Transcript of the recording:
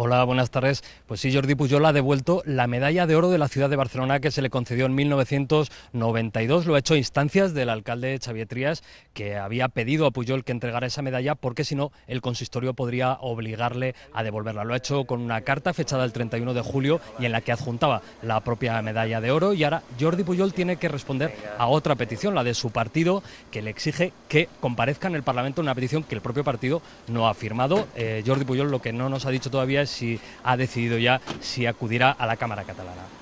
Hola, buenas tardes. Pues sí, Jordi Pujol ha devuelto la medalla de oro de la ciudad de Barcelona que se le concedió en 1992. Lo ha hecho a instancias del alcalde Xavier Trías, que había pedido a Pujol que entregara esa medalla porque si no el consistorio podría obligarle a devolverla. Lo ha hecho con una carta fechada el 31 de julio y en la que adjuntaba la propia medalla de oro, y ahora Jordi Pujol tiene que responder a otra petición, la de su partido, que le exige que comparezca en el Parlamento, una petición que el propio partido no ha firmado. Jordi Pujol lo que no nos ha dicho todavía es si ha decidido ya si acudirá a la Cámara catalana.